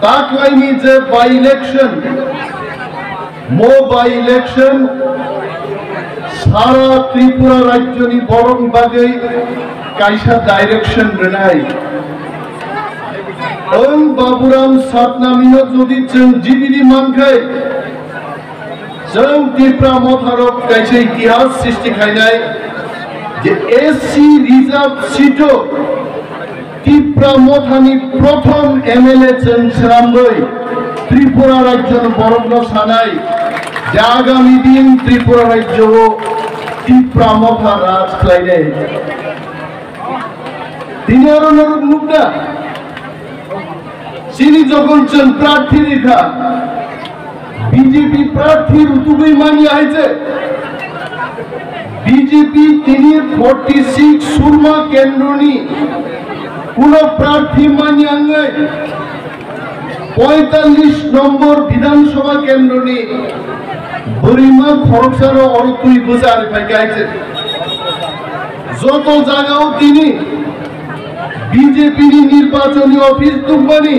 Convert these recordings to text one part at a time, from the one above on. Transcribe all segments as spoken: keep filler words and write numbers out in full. Tak line is a by-election. More by-election. Sara Tripura Rajyoni Borong Bagai Kaisa direction Renai. Om Baburam Satnamiya Jodichan Jibiri Mangai. Some Tripura Motharok Kaisa Itihas Sisti Khainai. The A C Reserve Sito. Tripura Mothani Prothom M L A Chen Seramboi Tripura Rajyon Borogno Sanai Jagami Din Tripura Rajyo Tripura Motha Raj Klaine Dinero Narub Nukda Sini Jogunchen Prathi Rikha B J P Prathi Rutubi Mani Aise B J P Tinir forty-six Surma Kendroni পুরো প্রার্থী মানিয়াঙ্গে forty-five নম্বর বিধানসভা কেন্দ্রনি বুড়িমা খরচার অরকুই বাজার থেকে আইছে যত জায়গাও তিনি বিজেপি নির্বাচনী অফিস দুম্বানি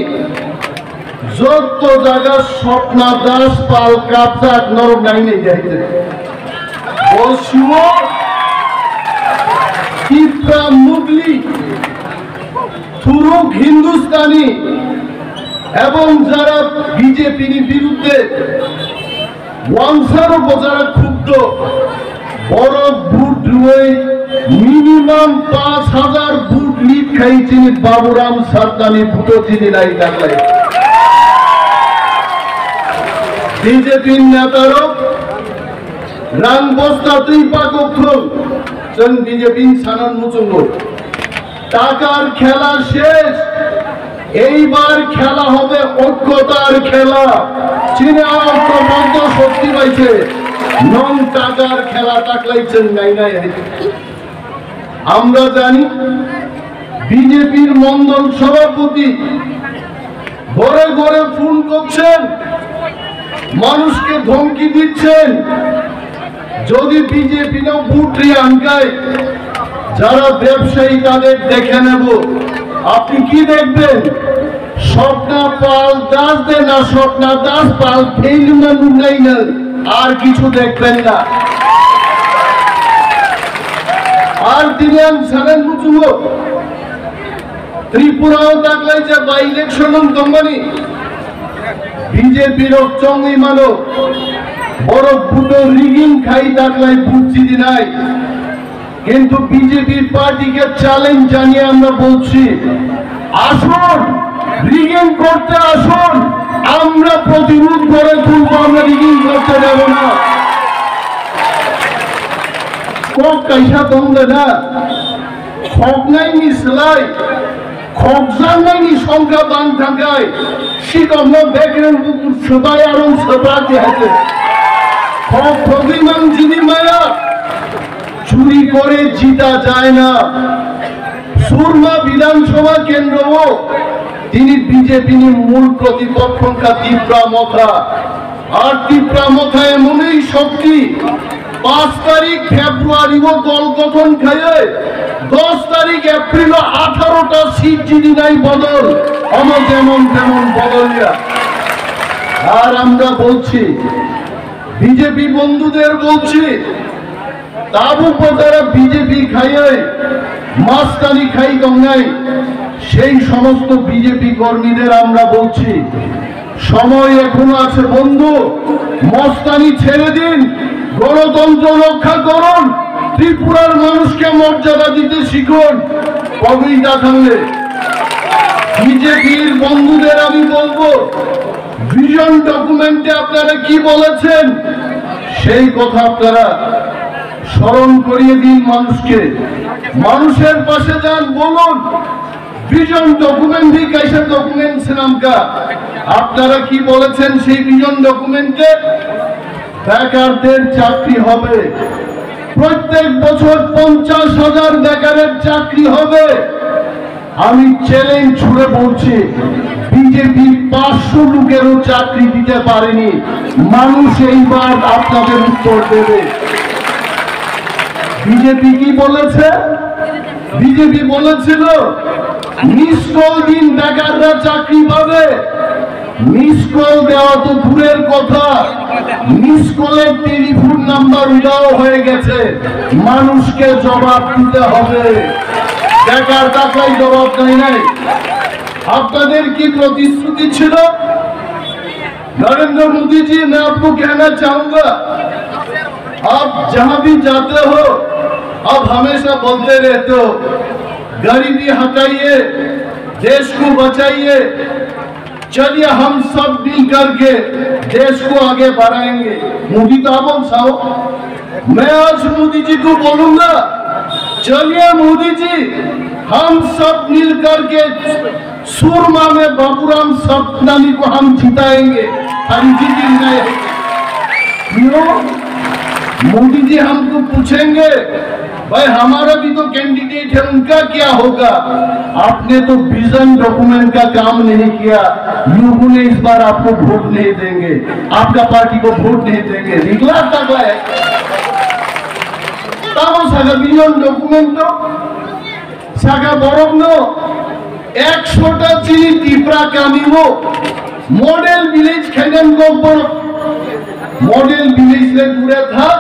যত জায়গা স্বপ্না দাস পাল কাপচা নরম নাইনে যাইছে বসুও Tipra মুগলি Turuk Hindustani ebong jara B J P ni biruddhe Wamsar bojara khubdo boro boot loi minimum five thousand boot lead khaichini Baburam Satnami butotini nai daklai B J P netaro rang bosta tripakokron jan B J P sanan muchungo টাকার খেলা শেষ এইবার খেলা হবে ঐক্যতার খেলা চীনে আরতো বন্ধ শক্তি পাইছে নন টাকার খেলা টাকলাইছেন নাই নাই আমরা জানি বিজেপির মন্ডল সভাপতি ঘরে ঘরে ফোন করছেন মানুষকে ধমকি দিচ্ছেন যদি বিজেপি না ভোট আনকায় যারা ব্যবসায়ী তাদের দেখে নেব আপনি কি দেখবেন স্বপ্না পাল দাস দেনা স্বপ্না দাস পাল ফেলুনা নুনাইনা আর কিছু দেখবেন না আর দিলেন সারেন মুচুগো ত্রিপুরাও তাকলাই যে বাই ইলেকশন দম্বানি বিজেপির চঙ্গি মানো বড় ফুটো রিগিং খাই তাকলাই বুঝছি নাই কিন্তু বিজেপি পার্টিকে চ্যালেঞ্জ জানিয়ে আমরা বলছি আসুন রিগিং করতে আসুন আমরা প্রতিরোধ করে তুলব আমরা রিগিং করতে দেব না কোন কাইসা দন্দে না খোক নাই নি সেলাই খোক জান নাই নি সংখ্যা বান ঢাকায় শীতম্ন ব্যাকরণ পুকুর সবাই আরো সবাতে হাতে খোক প্রতিমান যিনি মায়া চুরি করে জিতা যায় না সুরমা বিধানসভা কেন্দ্র তিনি বিজেপি মূল প্রতিপক্ষটা ত্রিপুরা মথা আর ত্রিপুরা মথা এমনই শক্তি পাঁচ তারিখ ফেব্রুয়ারিও দল গঠন খেয়ে দশ তারিখ এপ্রিল আঠারোটা সিট যদি নাই বদল আমার যেমন তেমন বদলিয়া আর আমরা বলছি বিজেপি বন্ধুদের বলছি তাবু যারা বিজেপি খাইয়ে মাস্তানি খাই গঙ্গায় সেই সমস্ত বিজেপি কর্মীদের আমরা বলছি সময় এখনো আছে বন্ধু মস্তানি ছেড়ে দিন গণতন্ত্র রক্ষা করুন ত্রিপুরার মানুষকে মর্যাদা দিতে শিখুন কবি না থাকলে বিজেপির বন্ধুদের আমি বলবো ভিশন ডকুমেন্টে আপনারা কি বলেছেন সেই কথা আপনারা স্মরণ করিয়ে দিন মানুষকে মানুষের পাশে যান বলুন ভিশন ডকুমেন্ট কাইসা ডকুমেন্ট নামকা আপনারা কি বলেছেন সেই ভিশন ডকুমেন্টে বেকারদের চাকরি হবে প্রত্যেক বছর পঞ্চাশ হাজার বেকারের চাকরি হবে আমি চ্যালেঞ্জ ছুড়ে বলছি বিজেপি পাঁচশো লোকেরও চাকরি দিতে পারেনি মানুষ এইবার আপনাদের উত্তর দেবে বিজেপি কি বলেছে বিজেপি বলেছিল নিশ্চয় দিন বেকাররা চাকরি পাবে মিস কল দেওয়া তো দূরের কথা, মিস কলের টেলিফোন নাম্বার উধাও হয়ে গেছে। মানুষকে জবাব দিতে হবে, বেকার টাকায় জবাব নাই নাই। আপনাদের কি প্রতিশ্রুতি ছিল? नरेंद्र मोदी जी, मैं आपको कहना चाहूंगा, आप जहां भी जाते हो आप हमेशा बोलते रहते हो गरीबी हटाइए, देश को बचाइए। चलिए हम सब मिल करके देश को आगे बढ़ाएंगे। मोदी तो आप साहब, मैं आज मोदी जी को बोलूंगा, चलिए मोदी जी हम सब मिल करके सूरमा में बाबूराम सपनानी को हम जिताएंगे। मोदी जी हमको पूछेंगे भाई हमारा भी तो कैंडिडेट है, उनका क्या होगा? आपने तो विजन डॉक्यूमेंट का काम नहीं किया, लोगों ने इस बार आपको वोट नहीं देंगे, आपका पार्टी को वोट नहीं देंगे। निकला तक है विजन डॉक्यूमेंट सागा बरम একশোটা চিনি টিপরা কামিব মডেল ভিলেজ খেলেন গোপর মডেল ভিলেজ রে ঘুরে থাক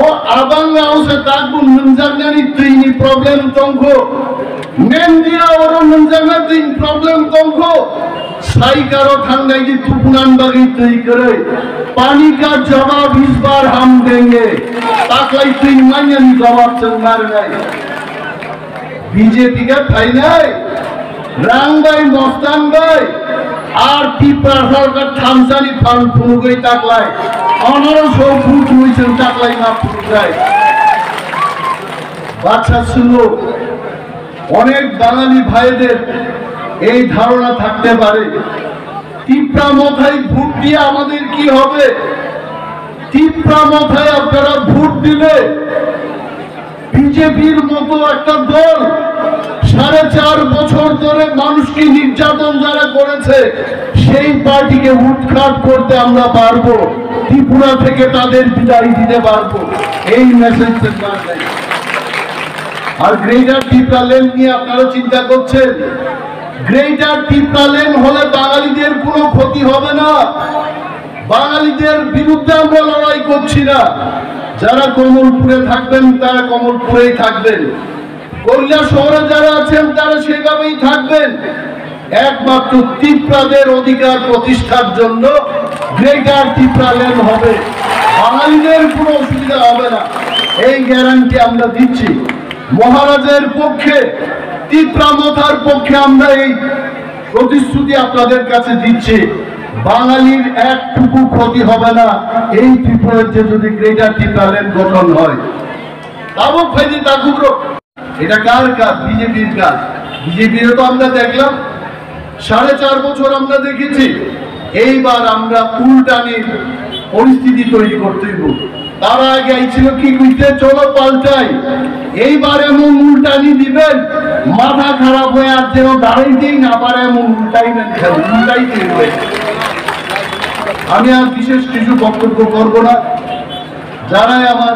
ও আবাঙ্গাউসে তাকু নঞ্জারনানি ত্রিনি প্রবলেম তংখো নেন্দিয়া ওর নঞ্জারনা ত্রিন প্রবলেম তংখো সাইকারো ঠান্ডাই কি তুপনান বাগি তৈ করে পানি কা জবাব इस बार हम देंगे। তাকলাই ত্রিন মানিয়ান জবাব চঙ্গার নাই বিজেপি কা ঠাই নাই। রাংবাই মস্তান ভাই আর কি প্রশাসনটা থামসানি ফান্ড পুরোই টাকলাই পনেরোশো ফুট হইছেন টাকলাই না পুরাই বাচ্চা শুনো। অনেক বাঙালি ভাইদের এই ধারণা থাকতে পারে টিপরা মাথায় ভোট দিয়ে আমাদের কি হবে। টিপরা মাথায় আপনারা ভোট দিলে বিজেপির মতো একটা দল সাড়ে চার বছর ধরে মানুষকে নির্যাতন যারা করেছে সেই পার্টিকে উৎখাত করতে আমরা পারবো, ত্রিপুরা থেকে তাদের বিদায় দিতে পারবো। এই মেসেজ আর গ্রেটার ত্রিপুরা লেন নিয়ে আপনারা চিন্তা করছেন। গ্রেটার ত্রিপুরা লেন হলে বাঙালিদের কোনো ক্ষতি হবে না, বাঙালিদের বিরুদ্ধে আমরা লড়াই করছি না। যারা কমলপুরে থাকবেন তারা কমলপুরেই থাকবেন, কল্যা শহরে যারা আছেন তারা সেভাবেই থাকবেন। একমাত্র ত্রিপুরাদের অধিকার প্রতিষ্ঠার জন্য গ্রেটার ত্রিপুরা লেন হবে, বাঙালিদের কোনো অসুবিধা হবে না, এই গ্যারান্টি আমরা দিচ্ছি। মহারাজের পক্ষে, ত্রিপুরা মাথার পক্ষে আমরা এই প্রতিশ্রুতি আপনাদের কাছে দিচ্ছি, বাঙালির একটুকু ক্ষতি হবে না এই ত্রিপুরার যে যদি গ্রেটার ত্রিপুরা লেন গঠন হয়। তাবুক ফাইজি তাকুক এটা কার কাজ? বিজেপির কাজ। বিজেপির তো আমরা দেখলাম সাড়ে চার বছর আমরা দেখেছি, এইবার আমরা উল্টানির পরিস্থিতি তৈরি করতেই হোক। তারা আগে ছিল কি বুঝতে চলো পাল্টাই, এইবার এমন উল্টানি দিবেন মাথা খারাপ হয়ে আর যেন দাঁড়াইতেই না পারে এমন উল্টাইবেন, উল্টাইতেই হয়েছে। আমি আর বিশেষ কিছু বক্তব্য করবো না, যারাই আমার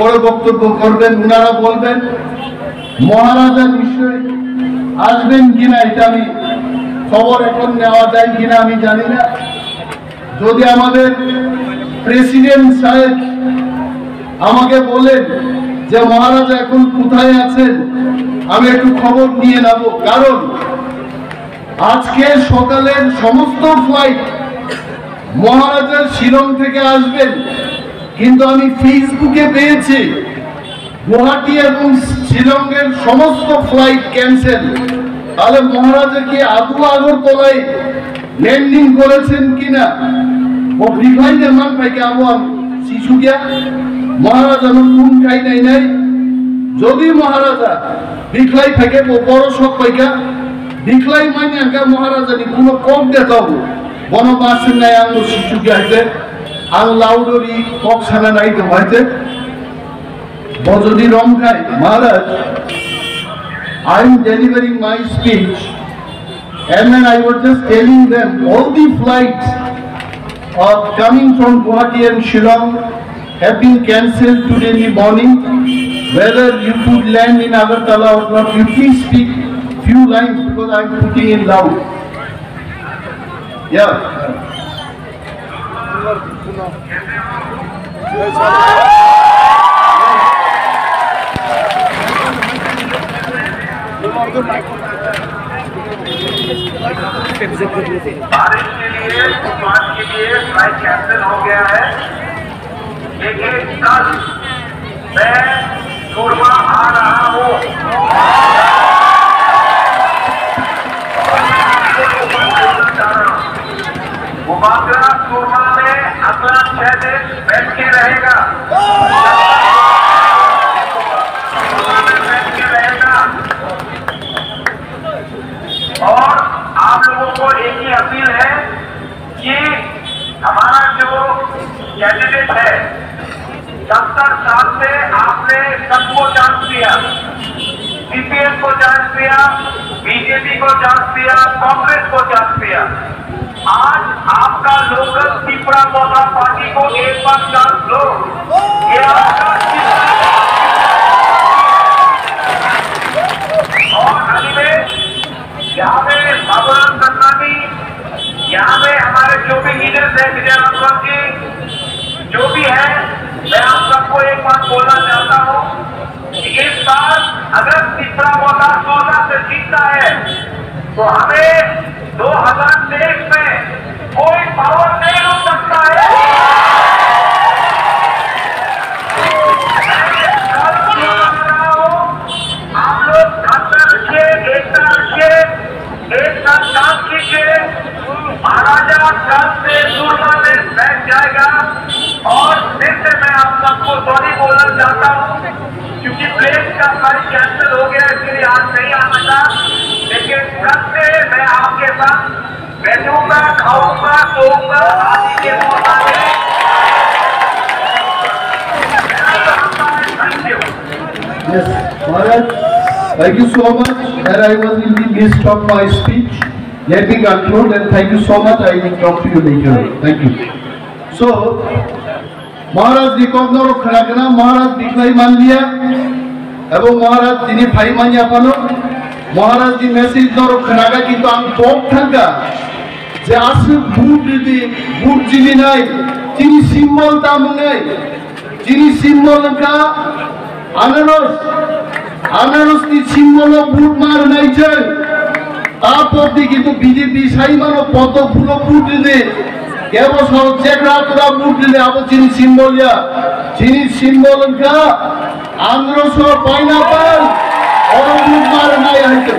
বড় বক্তব্য করবেন ওনারা বলবেন। মহারাজা নিশ্চয় আসবেন কিনা এটা আমি খবর এখন নেওয়া যায় কিনা আমি জানি না। যদি আমাদের প্রেসিডেন্ট সাহেব আমাকে বলেন যে মহারাজা এখন কোথায় আছেন আমি একটু খবর নিয়ে নেব, কারণ আজকে সকালের সমস্ত ফ্লাইট মহারাজা শিলং থেকে আসবেন, কিন্তু আমি ফেসবুকে পেয়েছি গুয়াহাটি এবং শিলংয়ের সমস্ত ফ্লাইট ক্যান্সেল। তাহলে মহারাজা কি আদু আগরতলায় ল্যান্ডিং করেছেন কিনা ও রিভাইজের মান পাইকে আমার শিশু গিয়া মহারাজা নুন খাই নাই নাই। যদি মহারাজা বিখলাই থাকে বড় সব পাইকা বিখলাই মানে আঁকা মহারাজা নি কোনো কম দেখ বনবাসের নাই আঙ্গুর শিশু গিয়েছে আর লাউডরি কপসানা নাই তো হয়েছে যদি রং খাই। Maharaj, I am delivering my speech and then I was just telling them all the flights are coming from Guwahati and Shillong have been cancelled today in the morning whether you could land in Agartala or not. You please speak few lines because I am putting in loud. Yeah. बारिश के लिए तूफान के लिए flight cancel हो गया है, लेकिन कल मैं कोरबा आ रहा हूँ। मुबादला कोरबा में अगला छह दिन बैठ के रहेगा। अपील है कि हमारा जो कैंडिडेट है सत्तर साल से आपने सबको चांस दिया, सीपीएम को चांस दिया, बीजेपी को चांस दिया, कांग्रेस को चांस दिया। आज आपका लोकल तीपरा मौला पार्टी को एक बार चांस दो। यह आपका और अनिमेश यहाँ पे बाबूराम कर्नानी, यहाँ पे हमारे जो भी लीडर्स हैं, विजय राघवन जी जो भी है, मैं आप सबको एक बात बोलना चाहता हूँ कि इस बार अगर तीसरा मौका सोलह से जीतता है तो हमें दो हज़ार तेईस में कोई पावर नहीं हो सकता है। आप लोग खाता रखिए, देखता रखिए, एक साथ काम कीजिए। महाराजा कल से सूरमा में बैठ जाएगा। और फिर से मैं आप सबको सॉरी बोलना चाहता हूँ क्योंकि प्लेन का फ्लाइट कैंसिल हो गया, इसलिए आज नहीं आ सका। लेकिन कल से मैं आपके साथ बैठूंगा, खाऊंगा, सोऊंगा। आज के मुताबिक thank you so much that I was in the midst of my speech. Let me conclude and thank you so much. I will talk to you later. Thank you. So, Maharaj Dikondar ko khada kara, Maharaj Diklai maan liya. Abo Maharaj Dini Phai manya palo. Maharaj Di message daro khada ka ki to am top thanga. Je asu boot di boot jini nai, jini symbol tam nai, jini symbol ka ananos. আনারসনি symbol বুট মার নাইছেন তারপরদি কিন্তু BJP Saiman পদ ফুল বুট দিলে কেব সর চেকরা তোরা বুট দিলে আবো চিনি সিম্বল যা চিনি সিম্বল কা আন্দ্রস পাইনাপল অর বুট মার নাই হইতো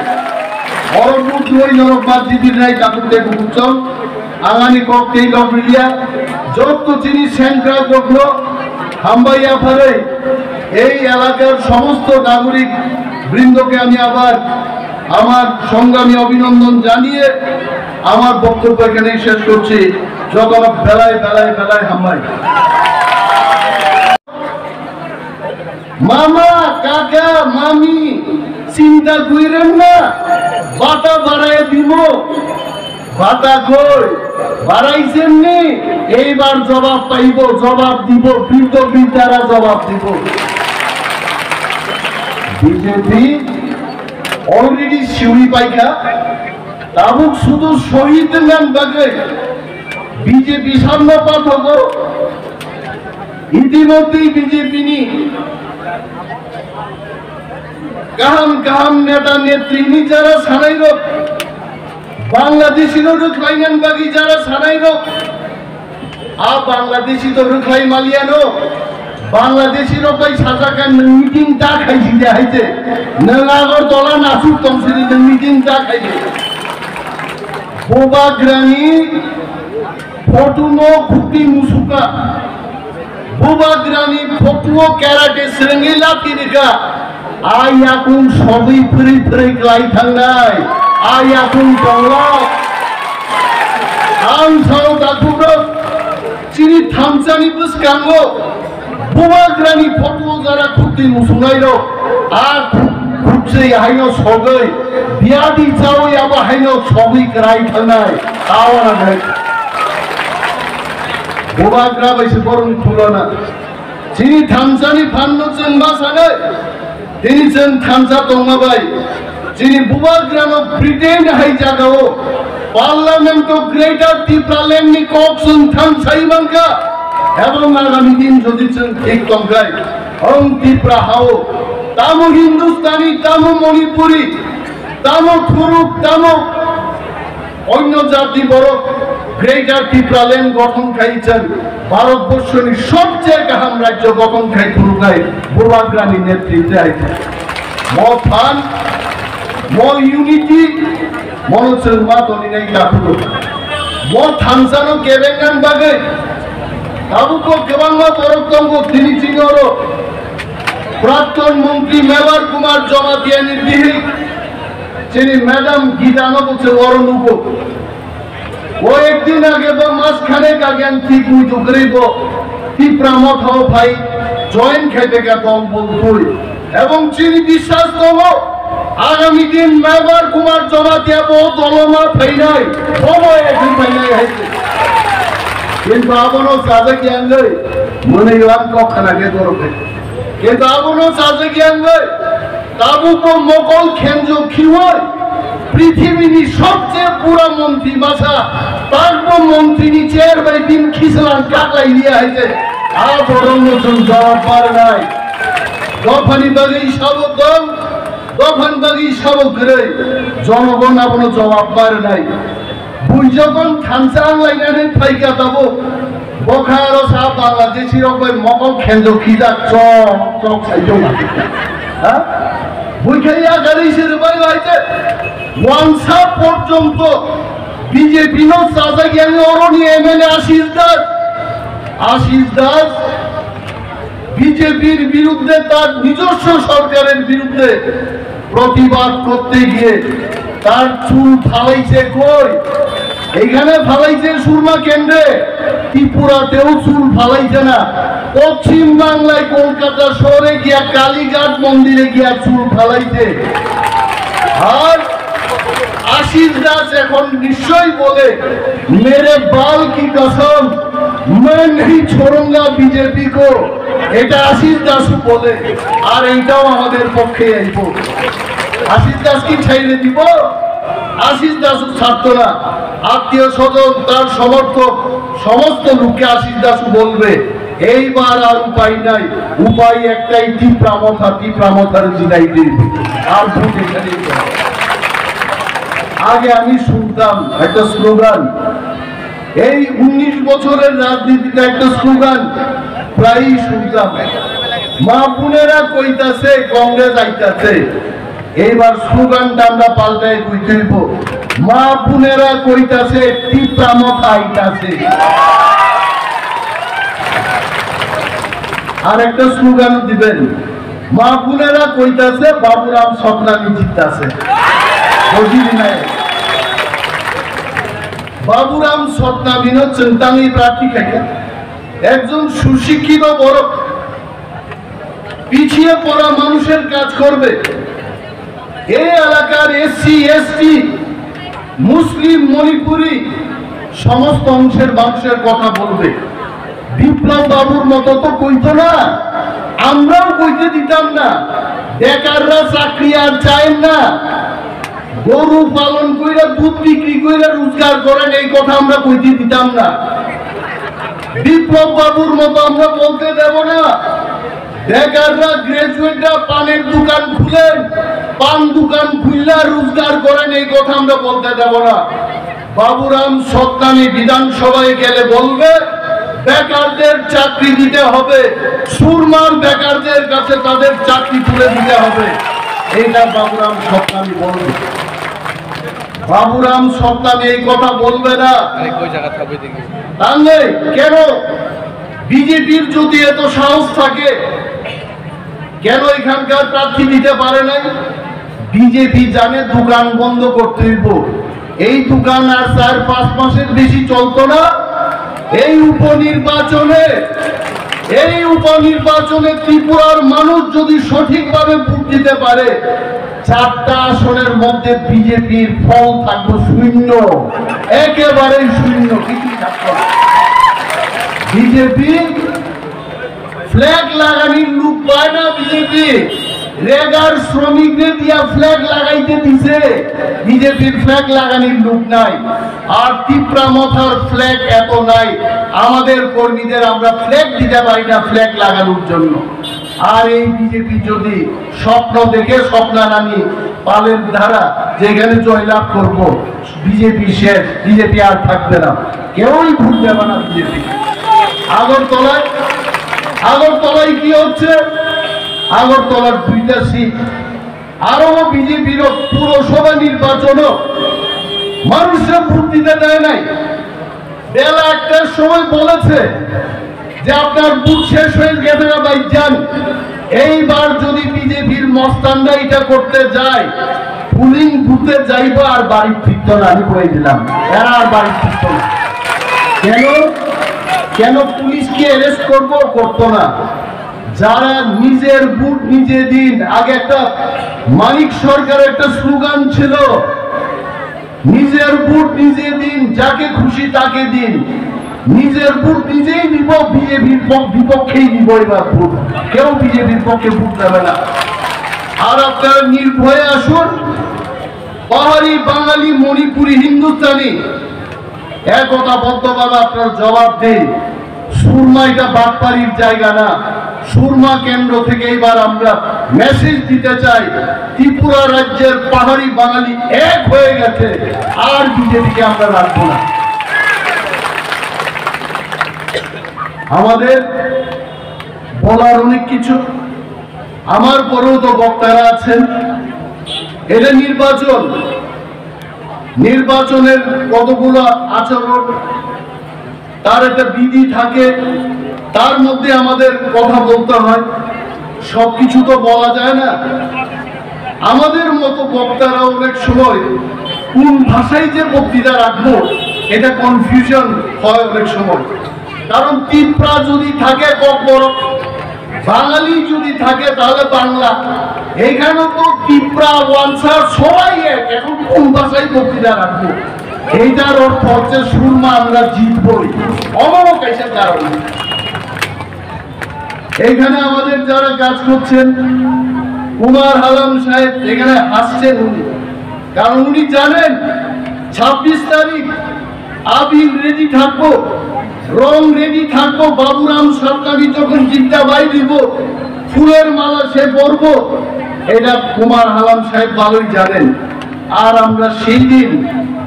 অর বুট লই নরক বাদ দিবি নাই কাকু দেখো বুঝছ আগানি কক তেই লব লিয়া যত চিনি সেন্ট্রা গঠলো হামবাইয়া ফারে এই এলাকার সমস্ত নাগরিক বৃন্দকে আমি আবার আমার সংগ্রামী অভিনন্দন জানিয়ে আমার বক্তব্য এখানে শেষ করছি। যখন বেলায় বেলায় বেলায় হামাই মামা কাকা মামি চিন্তা কইরেন না, বাটা বাড়ায় দিব। বাটা কই বাড়াইছেন নি, এইবার জবাব পাইব, জবাব দিব, বৃদ্ধ বৃদ্ধারা জবাব দিব। বিজেপি অলরেডি সিউড়ি পাইকা তাবুক শুধু শহীদ নাম ডাকে বিজেপি সামনে পাঠক ইতিমধ্যেই বিজেপি নি কাহাম কাহাম নেতা নেত্রী নি যারা সারাইল বাংলাদেশি রুখ লাইনান বাগি যারা সারাইল আ বাংলাদেশি তো রুখ লাই মালিয়ানো বাংলাদেশের ওই সাজাকা মিটিং তা খাইছি দেখাইছে নাগর দলা নাচুক তমসিলি মিটিং তা খাইছে বোবা গ্রানি ফটুনো খুটি মুসুকা বোবা গ্রানি ফটুও ক্যারাটে শ্রেঙ্গিলা তিরিকা আই এখন সবই ফিরে ফিরে গ্লাই থাঙ্গাই আই এখন দৌলত আম সাও দাকুর চিনি থামচানি বুসকাঙ্গো বোমাগ্রানি ফটো যারা খুঁটি মুসুনাইল আর খুঁজছে হাইন সগৈ বিয়াদি চাওই আবার হাইন সগৈ গ্রাই থানায় আওয়ারা নাই বোমাগ্রা বৈশে বরণ খুলো না যিনি থামজানি ফান্ন চেনবা সানে তিনি চেন থামজা দংমাবাই যিনি বোমাগ্রানো ব্রিটেন হাই জাগাও পার্লামেন্ট অফ গ্রেটার ত্রিপুরালেন্ডি কপসুন থাম সাইবাঙ্কা এবং আগামী দিন যদি ঠিক কমকাই হং ত্রিপুরা হাও তামো হিন্দুস্তানি তামো মণিপুরি তামো খুরুক তামো অন্য জাতি বড় গ্রেটার ত্রিপুরালেন্ড গঠন খাইছেন ভারতবর্ষের সবচেয়ে কাহাম রাজ্য গঠন খাই খুরুকাই বুড়াগ্রানি নেতৃত্বে আইছে মো ফান মো ইউনিটি মনোচল মা তো নিনাই লাখুলো মো থামসানো কেবেকান বাগে তাবুকো কেবাঙ্গ পরকঙ্গ তিনি চিনরো প্রাক্তন মন্ত্রী মেবার কুমার জমাতিয়া নির্দিহি যিনি ম্যাডাম গীতানো বলছে অরণুপ ও একদিন আগে বা মাঝখানে কাগেন ঠিক উই দুগরিব টিপ্রা মত হও ভাই জয়েন খেতে কে কম বলতুই এবং যিনি বিশ্বাস করব আগামী দিন মেবার কুমার জমাতিয়া বহুত অলমা ফাই নাই সময় একদিন ফাই নাই হইছে কিন্তু আবনো সাজে জ্ঞান লই মনে ইয়ান কখনাকে দরকার কিন্তু আবনো সাজে জ্ঞান লই তাবুকো মোগল খেঞ্জো খিওয় পৃথিবীনি সবচেয়ে পুরা মন্ত্রী মাসা তারপর মন্ত্রী নিচের বাই দিন খিসলান কাটাই দিয়ে হয়েছে আর বরং নতুন জবাব পার নাই দফানি বাগি সাবক দল দফান বাগি সাবক রে জনগণ আপনো জবাব পার নাই বুঝ যখন খানসা লাইনারে ফাইকা দাবো বখার ও সাহ বাংলাদেশি রকম মোগল খেঞ্জো খিদা চক চক সাইজো না হ্যাঁ বুঝাইয়া গাড়িসের বাইরে হয়েছে ওয়ানসা পর্যন্ত বিজেপি নো সাজা গেল অরণি এমএলএ আশিস দাস আশিস দাস বিজেপির বিরুদ্ধে তার নিজস্ব সরকারের বিরুদ্ধে প্রতিবাদ করতে গিয়ে তার চুল ফালাইছে কই এইখানে ফালাইছে সুরমা কেন্দ্রে ত্রিপুরাতেও চুল ফালাইছে না পশ্চিম বাংলায় কলকাতা শহরে গিয়া কালীঘাট মন্দিরে গিয়া চুল ফালাইছে আর আশিস দাস এখন নিশ্চয়ই বলে মেরে বাল কি কসম मैं नहीं छोड़ूंगा बीजेपी को এটা আশিস দাস বলে আর এইটাও আমাদের পক্ষে আইব আশিস দাস কি ছাইড়ে দিব আশিস দাস ছাড়ত না আত্মীয় স্বজন তার সমর্থক সমস্ত লোককে আশিস দাস বলবে এইবার আর উপায় নাই উপায় একটাই ত্রিপ্রামথা ত্রিপ্রামথার জিনাই দিবে আর ভোট এখানে আগে আমি শুনতাম একটা স্লোগান এই উনিশ বছরের রাজনীতিতে একটা স্লোগান প্রায়ই শুনতাম মা বোনেরা কইতাছে কংগ্রেস আইতাছে এইবার স্লোগানটা আমরা পাল্টাই কইতেইব মা বোনেরা কইতাছে ত্রিপ্রামথা আইতাছে আর একটা স্লোগান দিবেন মা বোনেরা কইতাছে বাবুরাম সতনামী জিততাছে বাবুরাম সতনামী চিন্তামী প্রার্থী একজন সুশিক্ষিত বড় পিছিয়ে পড়া মানুষের কাজ করবে এই এলাকার এসসি এসটি মুসলিম মণিপুরি সমস্ত অংশের মানুষের কথা বলবে বিপ্লব বাবুর মতো তো কইত না আমরাও কইতে দিতাম না বেকাররা চাকরি আর চায় না গরু পালন কইরা দুধ বিক্রি কইরা রোজগার করেন এই কথা আমরা কইতে দিতাম না বিপ্লব বাবুর মতো আমরা বলতে দেব না বেকাররা গ্রাজুয়েটরা পানের দোকান খুলেন পান দোকান খুললা রোজগার করেন এই কথা আমরা বলতে দেব না বাবুরাম সতনামী বিধানসভায় গেলে বলবে বেকারদের চাকরি দিতে হবে সুরমার বেকারদের কাছে তাদের চাকরি তুলে দিতে হবে এইটা বাবুরাম সতনামী বলবে বাবুরাম সতনামী এই কথা বলবে না তাহলে কেন বিজেপির যদি এত সাহস থাকে কেন এখানকার প্রার্থী দিতে পারে নাই বিজেপি জানে দোকান বন্ধ করতে হইব এই দোকান আর চার পাঁচ মাসের বেশি চলতো না এই উপনির্বাচনে এই উপনির্বাচনে ত্রিপুরার মানুষ যদি সঠিকভাবে ভোট দিতে পারে চারটা আসনের মধ্যে বিজেপির ফল থাকবে শূন্য একেবারেই শূন্য কিছু থাকবে বিজেপি ফ্ল্যাগ লাগানির লোক পায় না বিজেপি রেগার শ্রমিকদের দিয়া ফ্ল্যাগ লাগাইতে দিছে বিজেপির ফ্ল্যাগ লাগানির লোক নাই। আর টিপরা মাথার ফ্ল্যাগ এত নাই, আমাদের কর্মীদের আমরা ফ্ল্যাগ দিতে পারি না ফ্ল্যাগ লাগানোর জন্য। আর এই বিজেপি যদি স্বপ্ন দেখে স্বপ্না নামি পালের ধারা যেখানে জয়লাভ করবো, বিজেপি শেষ, বিজেপি আর থাকবে না, কেউই ভুলবে না বিজেপি। আগরতলায় আগরতলায় কি হচ্ছে? আগরতলার দুইটা সিট আরো বিজেপির পুরসভা নির্বাচনও মানুষরা ভোট দিতে দেয় নাই। বেলা একটার সময় বলেছে যে আপনার ভোট শেষ হয়ে গেছে ভাই যান। এইবার যদি বিজেপির মস্তানরা এটা করতে যায়, পুলিং বুথে যাইবো আর বাড়ি ফিরত না। আমি বলে দিলাম এরা আর বাড়ি ফিরত না। কেন কেন পুলিশকে অ্যারেস্ট করবো? করতো না। যারা নিজের বুট নিজে দিন। আগে একটা মানিক সরকারের একটা স্লোগান ছিল, নিজের বুট নিজে দিন, যাকে খুশি তাকে দিন। নিজের বুট নিজেই দিব, বিজেপির বিপক্ষেই দিব এবার বুট, কেউ বিজেপির পক্ষে বুট দেবে না। আর আপনারা নির্ভয়ে আসুন, পাহাড়ি, বাঙালি, মণিপুরি, হিন্দুস্তানি, একতাবদ্ধভাবে আপনার জবাব দিন। সুরমা এটা বাটপাড়ির জায়গা না। সুরমা কেন্দ্র থেকে এবার আমরা মেসেজ দিতে চাই, ত্রিপুরা রাজ্যের পাহাড়ি বাঙালি এক হয়ে গেছে, আর বিজেপিকে আমরা রাখবো না। আমাদের বলার অনেক কিছু, আমার পরেও তো বক্তারা আছেন। এটা নির্বাচন, নির্বাচনের কতগুলো আচরণ, তার একটা বিধি থাকে, তার মধ্যে আমাদের কথা বলতে হয়। সবকিছু তো বলা যায় না। আমাদের মতো বক্তারা অনেক সময় কোন ভাষায় যে বক্তৃতা রাখবো এটা কনফিউশন হয় অনেক সময়। কারণ ত্রিপুরা যদি থাকে ককবর, বাঙালি যদি থাকে তাহলে বাংলা। এইখানে তো ত্রিপুরা ওয়ানসার সবাই এক, এখন কোন ভাষায় বক্তৃতা রাখবো? এইটার অর্থ হচ্ছে সুরমা আমরা জিতবই, অমরক এসব কারণে। এইখানে আমাদের যারা কাজ করছেন, কুমার হালাম সাহেব এখানে হাসছেন উনি, কারণ উনি জানেন ছাব্বিশ তারিখ আবির রেডি থাকবো, রং রেডি থাকবো, বাবুরাম সরকারি যখন জিন্দাবাই দিব ফুলের মালা সে পরবো। এটা কুমার হালাম সাহেব ভালোই জানেন। আর আমরা সেই দিন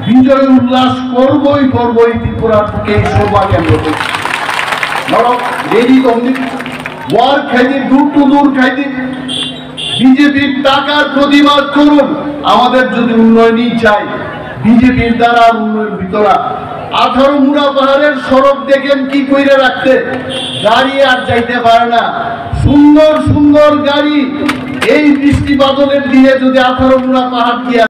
বিজয় উল্লাস করবই করবই ত্রিপুরার থেকে শোভা কেন্দ্র থেকে। ধরো রেডি কমনি ওয়ার খাইতে দূর টু দূর খাইতে বিজেপির টাকার প্রতিবাদ করুন। আমাদের যদি উন্নয়নই চাই, বিজেপির দ্বারা উন্নয়ন ভিতরা আঠারো মুড়া পাহাড়ের সড়ক দেখেন কি করে রাখতে, গাড়ি আর যাইতে পারে না। সুন্দর সুন্দর গাড়ি এই বৃষ্টি বাদলের দিয়ে যদি আঠারো মুড়া পাহাড় দিয়ে